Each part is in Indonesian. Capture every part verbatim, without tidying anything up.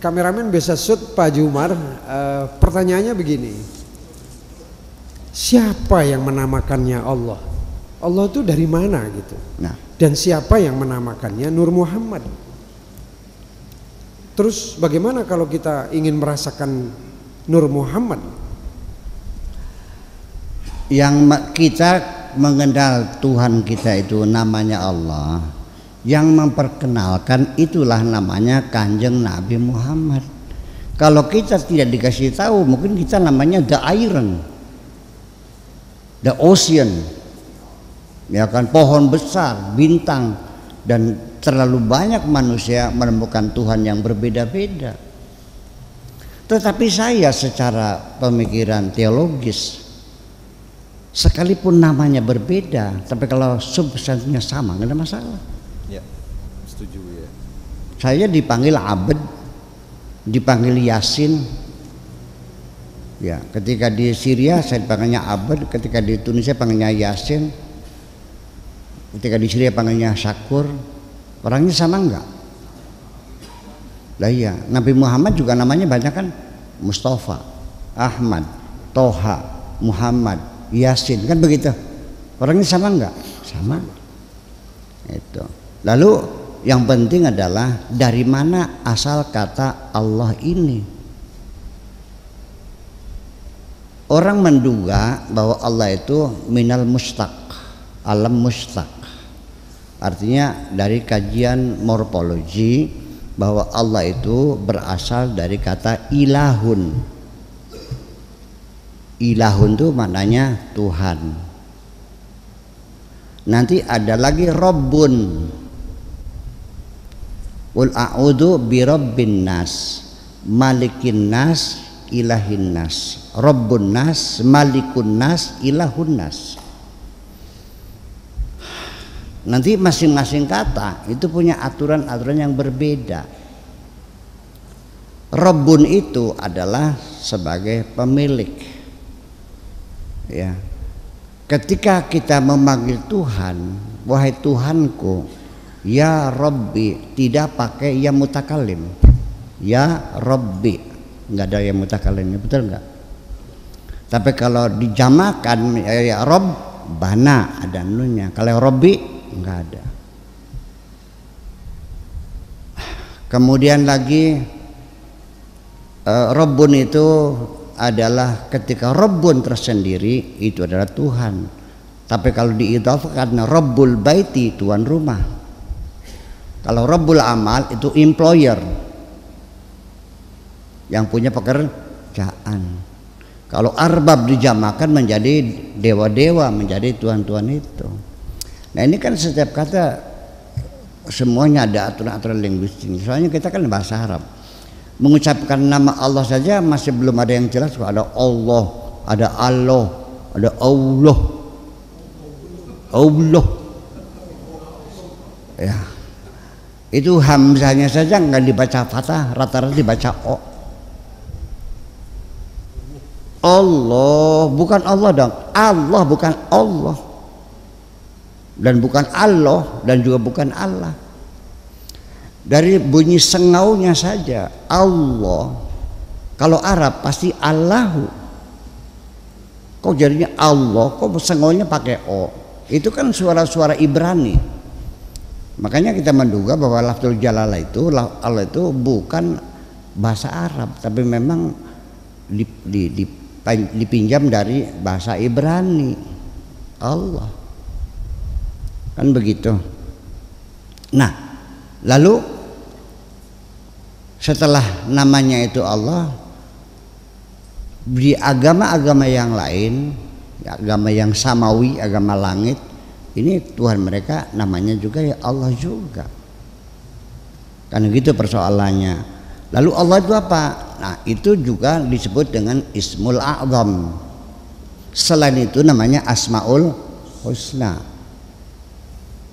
Kameramen bisa shoot Pak Jumar, uh, pertanyaannya begini, siapa yang menamakannya Allah? Allah itu dari mana gitu? Nah. Dan siapa yang menamakannya Nur Muhammad? Terus bagaimana kalau kita ingin merasakan Nur Muhammad? Yang kita mengenal Tuhan kita itu namanya Allah. Yang memperkenalkan itulah namanya Kanjeng Nabi Muhammad. Kalau kita tidak dikasih tahu, mungkin kita namanya the iron, the ocean, ya kan, pohon besar, bintang, dan terlalu banyak manusia menemukan Tuhan yang berbeda-beda. Tetapi saya secara pemikiran teologis, sekalipun namanya berbeda, tapi kalau substansinya sama, nggak ada masalah. Saya dipanggil Abed, dipanggil Yasin, ya. Ketika di Syria saya dipanggilnya Abed, ketika di Tunisia panggilnya Yasin, ketika di Syria panggilnya Syakur. Orangnya sama enggak? Lah iya. Nabi Muhammad juga namanya banyak kan, Mustafa, Ahmad, Toha, Muhammad, Yasin, kan begitu. Orangnya sama enggak? Sama. Itu. Lalu yang penting adalah dari mana asal kata Allah ini. Orang menduga bahwa Allah itu minal mustaq, alam mustaq. Artinya dari kajian morfologi bahwa Allah itu berasal dari kata ilahun. Ilahun itu maknanya Tuhan. Nanti ada lagi Rabbun. Qul a'udzu birabbin nas, malikin nas, ilahin nas, rabbun nas, malikun nas, ilahun nas. Nanti masing-masing kata itu punya aturan-aturan yang berbeda. Rabbun itu adalah sebagai pemilik, ya. Ketika kita memanggil Tuhan, wahai Tuhanku, ya Rabbi, tidak pakai ya mutakalim. Ya Rabbi, nggak ada ya mutakalimnya, betul nggak? Tapi kalau dijamakan ya Rabbana ada nunnya. Kalau Rabbi nggak ada. Kemudian lagi eh, Rabbun itu adalah ketika Rabbun tersendiri itu adalah Tuhan. Tapi kalau diidhafkan Rabbul Baiti, tuan rumah. Kalau Rabbul Amal itu employer, yang punya pekerjaan. Kalau arbab dijamakan menjadi dewa-dewa, menjadi tuhan-tuhan itu. Nah ini kan setiap kata semuanya ada aturan-aturan linguistik. Soalnya kita kan bahasa Arab. Mengucapkan nama Allah saja masih belum ada yang jelas. Ada Allah, ada Allah, ada Allah, Allah, ya. Itu hamzahnya saja nggak dibaca fathah, rata-rata dibaca o. Allah, bukan Allah dong. Allah bukan Allah, dan bukan Allah, dan juga bukan Allah. Dari bunyi sengaunya saja Allah, kalau Arab pasti Allahu. Kok jadinya Allah, kok sengaunya pakai o? Itu kan suara-suara Ibrani. Makanya kita menduga bahwa Lafdul Jalalah itu, Allah itu bukan bahasa Arab, tapi memang dipinjam dari bahasa Ibrani. Allah, kan begitu. Nah, lalu setelah namanya itu Allah, di agama-agama yang lain, agama yang samawi, agama langit, ini Tuhan mereka namanya juga ya Allah juga. Karena gitu persoalannya. Lalu Allah itu apa? Nah itu juga disebut dengan Ismul A'zam. Selain itu namanya Asmaul Husna.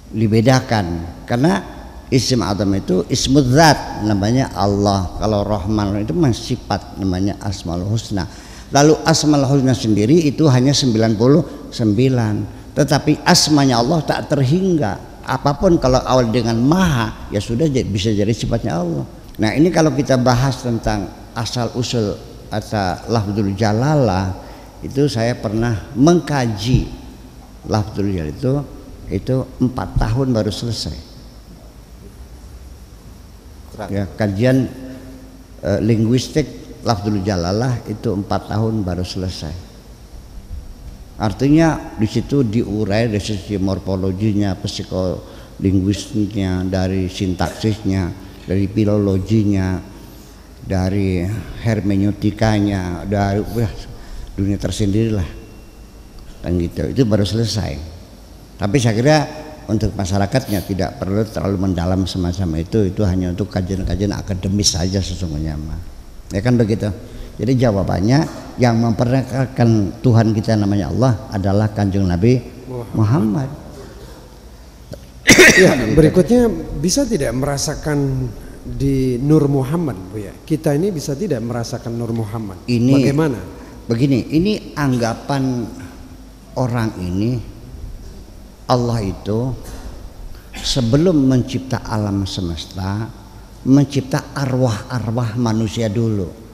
Dibedakan. Karena Ism A'zam itu ismul zat, namanya Allah. Kalau Rahman itu sifat, namanya Asmaul Husna. Lalu Asmaul Husna sendiri itu hanya sembilan puluh sembilan, tetapi asmanya Allah tak terhingga. Apapun kalau awal dengan maha, ya sudah bisa jadi sifatnya Allah. Nah, ini kalau kita bahas tentang asal usul atau Lafdul Jalalah, itu saya pernah mengkaji Lafdul Jalalah itu itu empat tahun baru selesai. Ya, kajian eh, linguistik Lafdul Jalalah itu empat tahun baru selesai. Artinya di situ diurai dari sisi morfologinya, psikolinguistiknya, dari sintaksisnya, dari filologinya, dari hermeneutikanya, dari wah, dunia tersendirilah, kan gitu. Itu baru selesai. Tapi saya kira untuk masyarakatnya tidak perlu terlalu mendalam semacam itu. Itu hanya untuk kajian-kajian akademis saja sesungguhnya, mah. Ya kan begitu. Jadi jawabannya yang memperkenalkan Tuhan kita namanya Allah adalah Kanjeng Nabi Muhammad. Ya, berikutnya bisa tidak merasakan di Nur Muhammad, Bu ya? Kita ini bisa tidak merasakan Nur Muhammad. Ini bagaimana? Begini, ini anggapan orang ini, Allah itu sebelum mencipta alam semesta, mencipta arwah-arwah manusia dulu.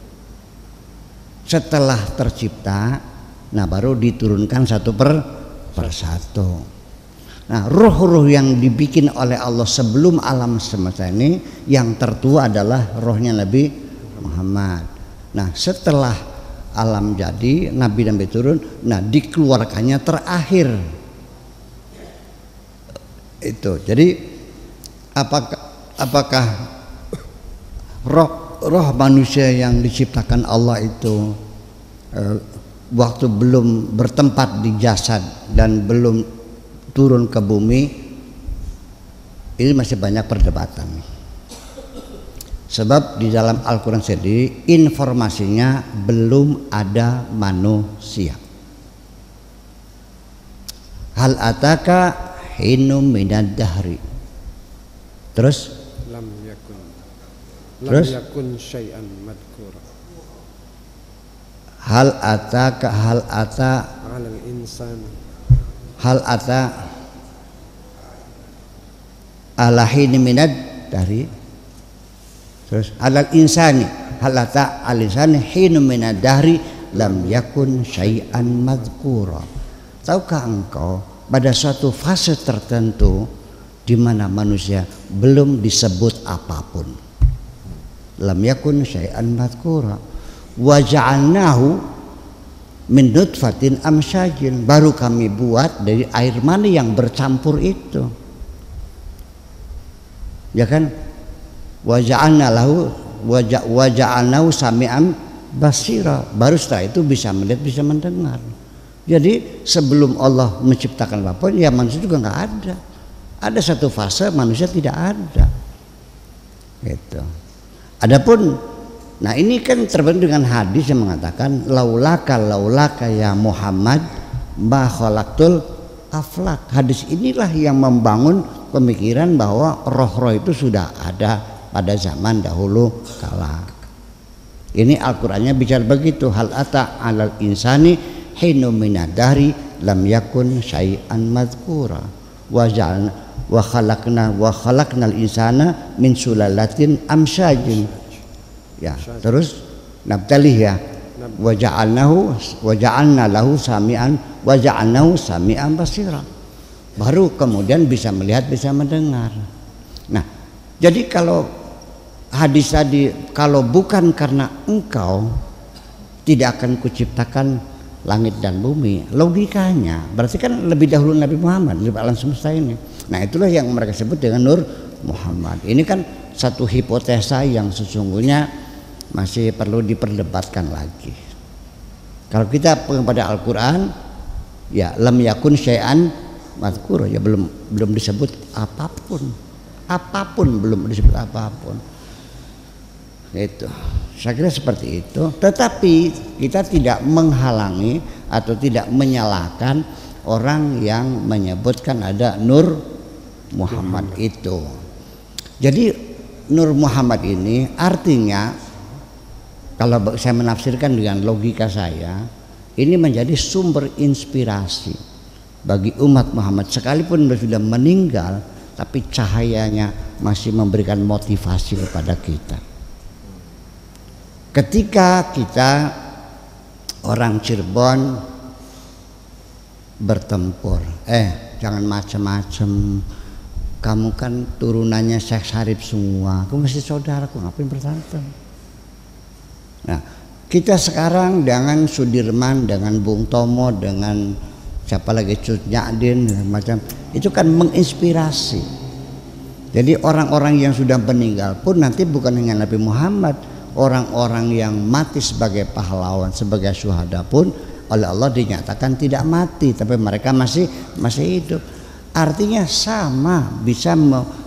Setelah tercipta, nah baru diturunkan satu per persatu. Nah, roh-roh yang dibikin oleh Allah sebelum alam semesta ini, yang tertua adalah rohnya Nabi Muhammad. Nah, setelah alam jadi, Nabi-Nabi turun, nah dikeluarkannya terakhir. Itu, jadi apakah, apakah roh, roh manusia yang diciptakan Allah itu eh, waktu belum bertempat di jasad dan belum turun ke bumi, ini masih banyak perdebatan. Sebab di dalam Al-Quran sendiri informasinya belum ada manusia. Hal ataka hinum minad dahri. Terus? Lam yakun. Lam yakun syai'an madkura. Hal ataka hal ata alal insan. Hal ata alahin minad dari terus alal insani hal ata alinsani hin minad dari lam yakun syai'an madkura. Tahukah engkau pada suatu fase tertentu di mana manusia belum disebut apapun, lam yakun syai'an madkura, wa ja'alnahu min nutfatin amsyajin, baru kami buat dari air mani yang bercampur itu, ya kan, waja'alna lahu waja'alnahu sami'an basira, baru setelah itu bisa melihat, bisa mendengar. Jadi sebelum Allah menciptakan apapun, ya manusia juga nggak ada. Ada satu fase manusia tidak ada gitu. Adapun nah ini kan terbentuk dengan hadis yang mengatakan laulaka laulaka ya Muhammad ma khalaqtul aflak. Hadis inilah yang membangun pemikiran bahwa roh-roh itu sudah ada pada zaman dahulu kala. Ini Al-Qur'annya bicara begitu, hal ata alal insani hinum minad dari lam yakun syai'an madkura wa ja'alna wa khalaqna wa khalaqnal insana min sulalatin amsyajin. Ya, terus nabtalih ya. Wa ja'alnahu wa ja'alna lahu sami'an wa ja'alnahu sami'an basira. Baru kemudian bisa melihat, bisa mendengar. Nah, jadi kalau hadis tadi, kalau bukan karena engkau tidak akan kuciptakan langit dan bumi. Logikanya berarti kan lebih dahulu Nabi Muhammad di alam semesta ini. Nah, itulah yang mereka sebut dengan Nur Muhammad. Ini kan satu hipotesa yang sesungguhnya masih perlu diperdebatkan lagi. Kalau kita kepada Al-Quran, ya lam yakun syai'an madhkur, ya belum belum disebut apapun, apapun belum disebut apapun. Itu, saya kira seperti itu. Tetapi kita tidak menghalangi atau tidak menyalahkan orang yang menyebutkan ada Nur Muhammad itu. Jadi Nur Muhammad ini artinya, kalau saya menafsirkan dengan logika saya, ini menjadi sumber inspirasi bagi umat Muhammad. Sekalipun sudah meninggal, tapi cahayanya masih memberikan motivasi kepada kita. Ketika kita orang Cirebon bertempur, eh jangan macam-macam, kamu kan turunannya Syekh Sarif semua, aku masih saudara, aku ngapain bertantang. Nah, kita sekarang dengan Sudirman, dengan Bung Tomo, dengan siapa lagi, Cut Nyak Dien, macam itu kan menginspirasi. Jadi orang-orang yang sudah meninggal pun nanti bukan hanya Nabi Muhammad, orang-orang yang mati sebagai pahlawan, sebagai syuhada pun oleh Allah dinyatakan tidak mati, tapi mereka masih masih hidup. Artinya sama, bisa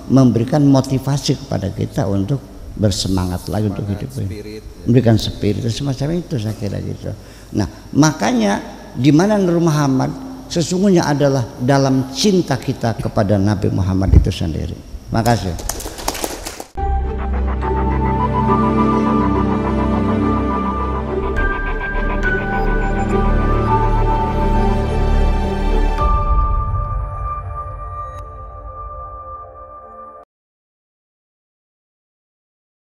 memberikan motivasi kepada kita untuk bersemangat lagi untuk hidup, spirit, memberikan spirit semacam itu, saya kira gitu. Nah, makanya di mana Nur Muhammad sesungguhnya adalah dalam cinta kita kepada Nabi Muhammad itu sendiri. Makasih.